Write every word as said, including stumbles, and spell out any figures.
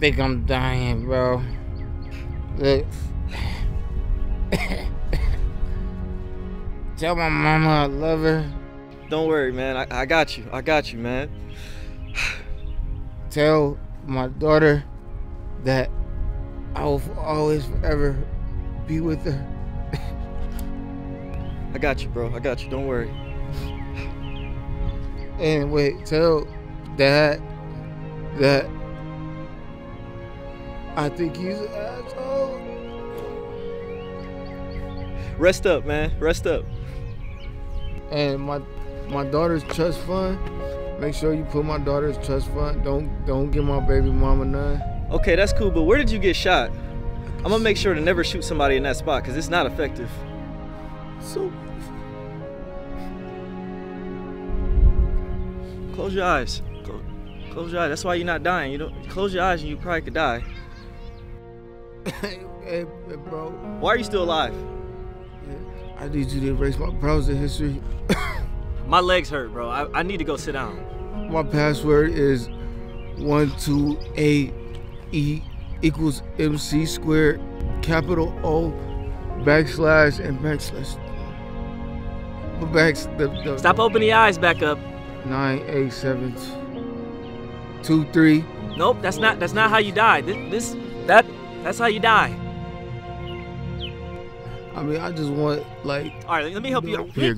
think I'm dying, bro. Look. Tell my mama I love her. Don't worry, man. I, I got you. I got you, man. Tell my daughter that I will always, forever be with her. I got you, bro. I got you. Don't worry. And wait, tell Dad that I think he's an asshole. Rest up, man. Rest up. And my my daughter's trust fund. Make sure you put my daughter's trust fund. Don't don't give my baby mama none. Okay, that's cool, but where did you get shot? I'm gonna make sure to never shoot somebody in that spot, because it's not effective. So close your eyes. Close your eyes. That's why you're not dying. You don't close your eyes and you probably could die. Hey, bro. Why are you still alive? I need you to erase my browser history. My legs hurt, bro. I, I need to go sit down. My password is one two eight E equals M C squared, capital O, backslash, and backslash. Back, the, the, Stop opening your eyes back up. nine eight seven two three. Nope, that's not that's not how you die. This, this that that's how you die. I mean, I just want, like... All right, let me help you out. Here.